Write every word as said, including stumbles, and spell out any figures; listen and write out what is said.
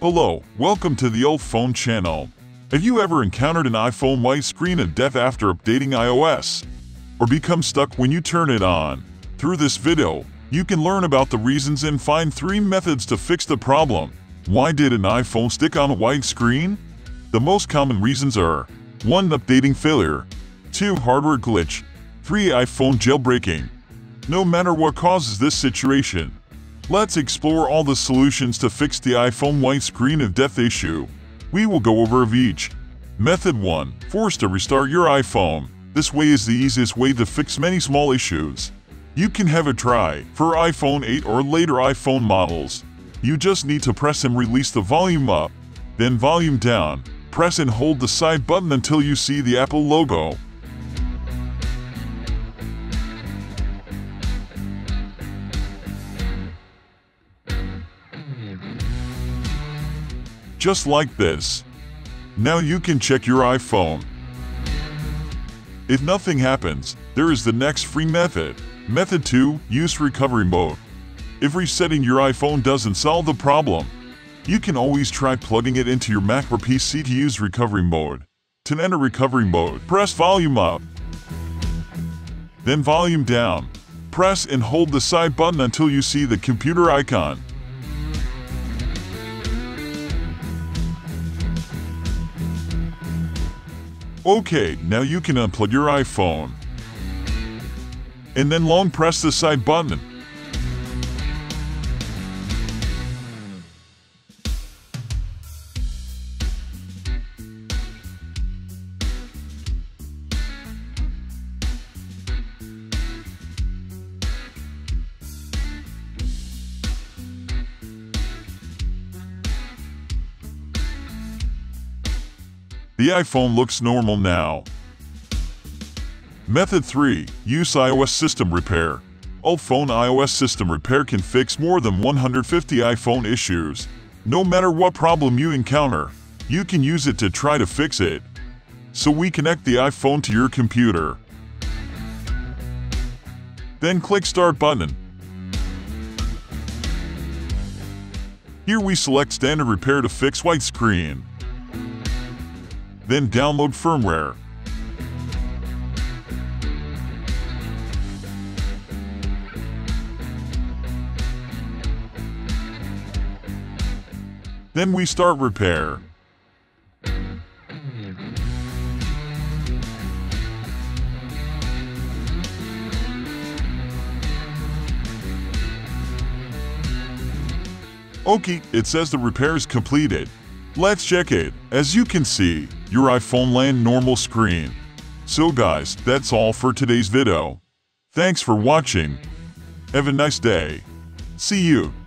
Hello, welcome to the Old Phone channel. Have you ever encountered an iPhone white screen of death after updating iOS? Or become stuck when you turn it on? Through this video, you can learn about the reasons and find three methods to fix the problem. Why did an iPhone stick on a white screen? The most common reasons are one Updating failure, two Hardware glitch, three iPhone jailbreaking. No matter what causes this situation, let's explore all the solutions to fix the iPhone white screen of death issue. We will go over of each. Method one. Force to restart your iPhone. This way is the easiest way to fix many small issues. You can have a try for iPhone eight or later iPhone models. You just need to press and release the volume up, then volume down. Press and hold the side button until you see the Apple logo. Just like this. Now you can check your iPhone. If nothing happens, there is the next free method. Method two, use recovery mode. If resetting your iPhone doesn't solve the problem, you can always try plugging it into your Mac or P C to use recovery mode. To enter recovery mode, press volume up, then volume down. Press and hold the side button until you see the computer icon. Okay, now you can unplug your iPhone. And then long press the side button. The iPhone looks normal now. Method three. Use iOS system repair. Old Phone iOS system repair can fix more than one hundred fifty iPhone issues. No matter what problem you encounter, you can use it to try to fix it. So we connect the iPhone to your computer. Then click Start button. Here we select Standard Repair to fix white screen. Then download firmware. Then we start repair. Okay, it says the repair is completed. Let's check it. As you can see, your iPhone land normal screen. So guys, that's all for today's video. Thanks for watching. Have a nice day. See you.